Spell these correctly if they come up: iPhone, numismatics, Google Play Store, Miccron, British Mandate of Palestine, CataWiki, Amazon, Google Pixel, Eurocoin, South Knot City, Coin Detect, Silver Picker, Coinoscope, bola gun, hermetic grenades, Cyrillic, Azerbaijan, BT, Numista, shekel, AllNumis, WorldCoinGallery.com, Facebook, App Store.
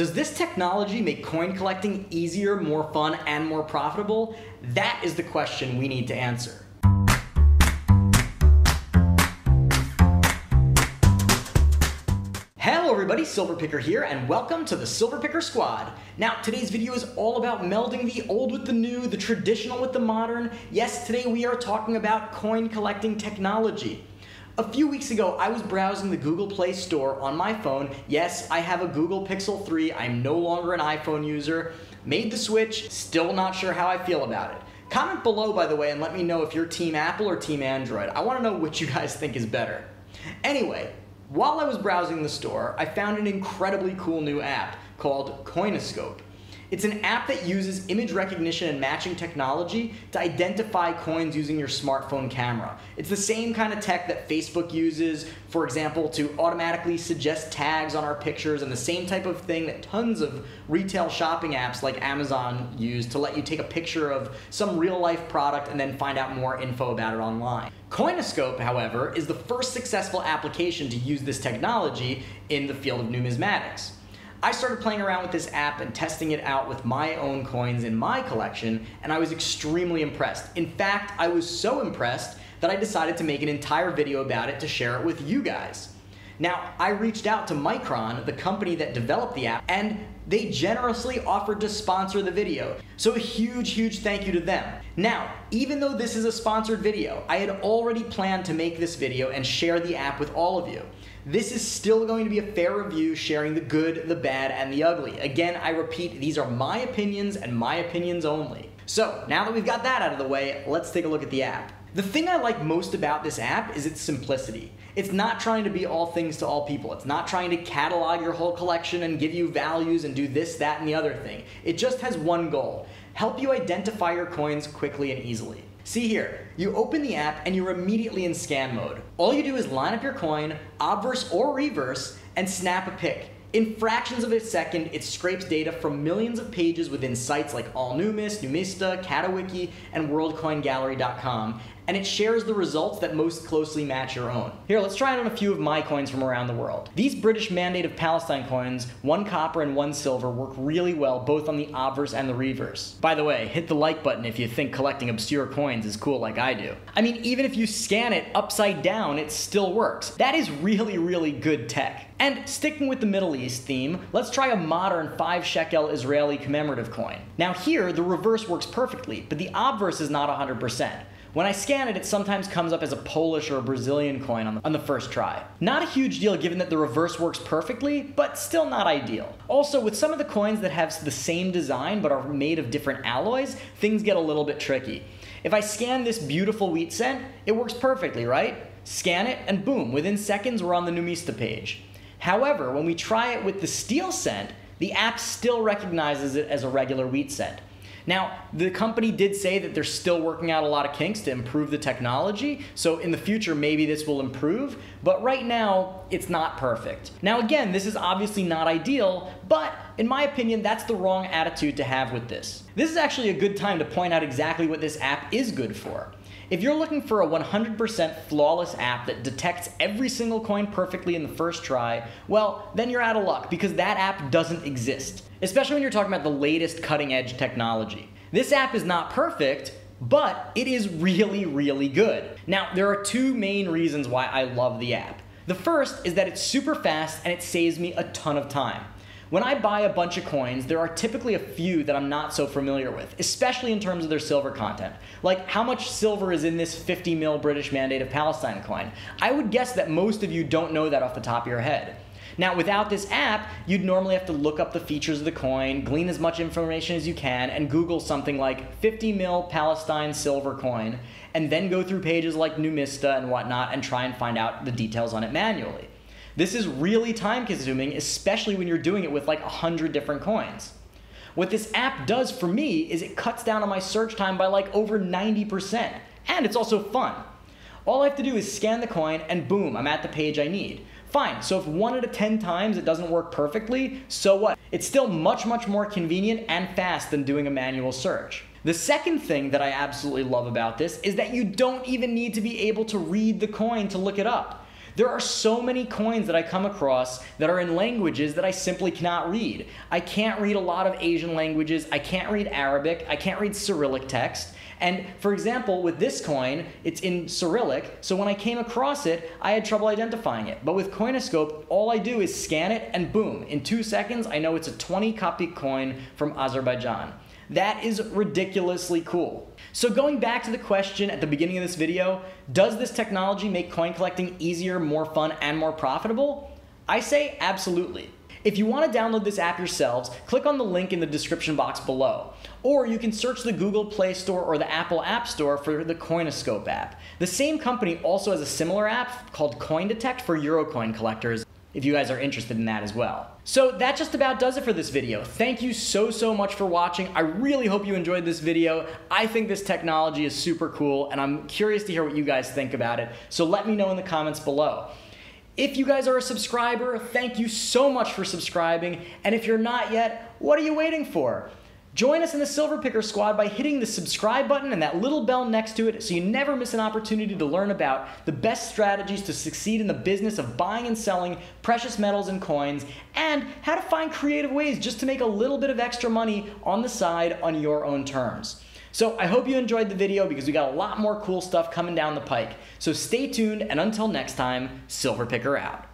Does this technology make coin collecting easier, more fun, and more profitable? That is the question we need to answer. Hello everybody, Silver Picker here, and welcome to the Silver Picker Squad. Now, today's video is all about melding the old with the new, the traditional with the modern. Yes, today we are talking about coin collecting technology. A few weeks ago, I was browsing the Google Play Store on my phone. Yes, I have a Google Pixel 3. I'm no longer an iPhone user. Made the switch, still not sure how I feel about it. Comment below, by the way, and let me know if you're Team Apple or Team Android. I want to know what you guys think is better. Anyway, while I was browsing the store, I found an incredibly cool new app called Coinoscope. It's an app that uses image recognition and matching technology to identify coins using your smartphone camera. It's the same kind of tech that Facebook uses, for example, to automatically suggest tags on our pictures, and the same type of thing that tons of retail shopping apps like Amazon use to let you take a picture of some real-life product and then find out more info about it online. Coinoscope, however, is the first successful application to use this technology in the field of numismatics. I started playing around with this app and testing it out with my own coins in my collection, and I was extremely impressed. In fact, I was so impressed that I decided to make an entire video about it to share it with you guys. Now, I reached out to Miccron, the company that developed the app, and they generously offered to sponsor the video. So a huge, huge thank you to them. Now, even though this is a sponsored video, I had already planned to make this video and share the app with all of you. This is still going to be a fair review, sharing the good, the bad, and the ugly. Again, I repeat, these are my opinions and my opinions only. So, now that we've got that out of the way, let's take a look at the app. The thing I like most about this app is its simplicity. It's not trying to be all things to all people. It's not trying to catalog your whole collection and give you values and do this, that, and the other thing. It just has one goal: help you identify your coins quickly and easily. See here, you open the app and you're immediately in scan mode. All you do is line up your coin, obverse or reverse, and snap a pic. In fractions of a second, it scrapes data from millions of pages within sites like AllNumis, Numista, CataWiki, and WorldCoinGallery.com, and it shares the results that most closely match your own. Here, let's try it on a few of my coins from around the world. These British Mandate of Palestine coins, one copper and one silver, work really well both on the obverse and the reverse. By the way, hit the like button if you think collecting obscure coins is cool like I do. I mean, even if you scan it upside down, it still works. That is really, really good tech. And sticking with the Middle East theme, let's try a modern 5 shekel Israeli commemorative coin. Now here, the reverse works perfectly, but the obverse is not 100%. When I scan it, it sometimes comes up as a Polish or a Brazilian coin on the first try. Not a huge deal given that the reverse works perfectly, but still not ideal. Also, with some of the coins that have the same design but are made of different alloys, things get a little bit tricky. If I scan this beautiful wheat cent, it works perfectly, right? Scan it, and boom, within seconds we're on the Numista page. However, when we try it with the steel cent, the app still recognizes it as a regular wheat cent. Now, the company did say that they're still working out a lot of kinks to improve the technology, so in the future maybe this will improve, but right now it's not perfect. Now again, this is obviously not ideal, but in my opinion, that's the wrong attitude to have with this. This is actually a good time to point out exactly what this app is good for. If you're looking for a 100% flawless app that detects every single coin perfectly in the first try, well, then you're out of luck because that app doesn't exist, especially when you're talking about the latest cutting-edge technology. This app is not perfect, but it is really, really good. Now, there are two main reasons why I love the app. The first is that it's super fast and it saves me a ton of time. When I buy a bunch of coins, there are typically a few that I'm not so familiar with, especially in terms of their silver content. Like, how much silver is in this 50 mil British Mandate of Palestine coin? I would guess that most of you don't know that off the top of your head. Now, without this app, you'd normally have to look up the features of the coin, glean as much information as you can, and Google something like 50 mil Palestine silver coin, and then go through pages like Numista and whatnot and try and find out the details on it manually. This is really time-consuming, especially when you're doing it with like 100 different coins. What this app does for me is it cuts down on my search time by like over 90%, and it's also fun. All I have to do is scan the coin, and boom, I'm at the page I need. Fine, so if 1 out of 10 times it doesn't work perfectly, so what? It's still much, much more convenient and fast than doing a manual search. The second thing that I absolutely love about this is that you don't even need to be able to read the coin to look it up. There are so many coins that I come across that are in languages that I simply cannot read. I can't read a lot of Asian languages. I can't read Arabic. I can't read Cyrillic text. And for example, with this coin, it's in Cyrillic, so when I came across it, I had trouble identifying it. But with Coinoscope, all I do is scan it, and boom, in 2 seconds, I know it's a 20-copy coin from Azerbaijan. That is ridiculously cool. So going back to the question at the beginning of this video, does this technology make coin collecting easier, more fun, and more profitable? I say absolutely. If you want to download this app yourselves, click on the link in the description box below. Or you can search the Google Play Store or the Apple App Store for the Coinoscope app. The same company also has a similar app called Coin Detect for Eurocoin collectors, if you guys are interested in that as well. So that just about does it for this video. Thank you so much for watching. I really hope you enjoyed this video. I think this technology is super cool, and I'm curious to hear what you guys think about it. So let me know in the comments below. If you guys are a subscriber, thank you so much for subscribing. And if you're not yet, what are you waiting for? Join us in the Silver Picker squad by hitting the subscribe button and that little bell next to it so you never miss an opportunity to learn about the best strategies to succeed in the business of buying and selling precious metals and coins, and how to find creative ways just to make a little bit of extra money on the side on your own terms. So I hope you enjoyed the video, because we got a lot more cool stuff coming down the pike. So stay tuned, and until next time, Silver Picker out.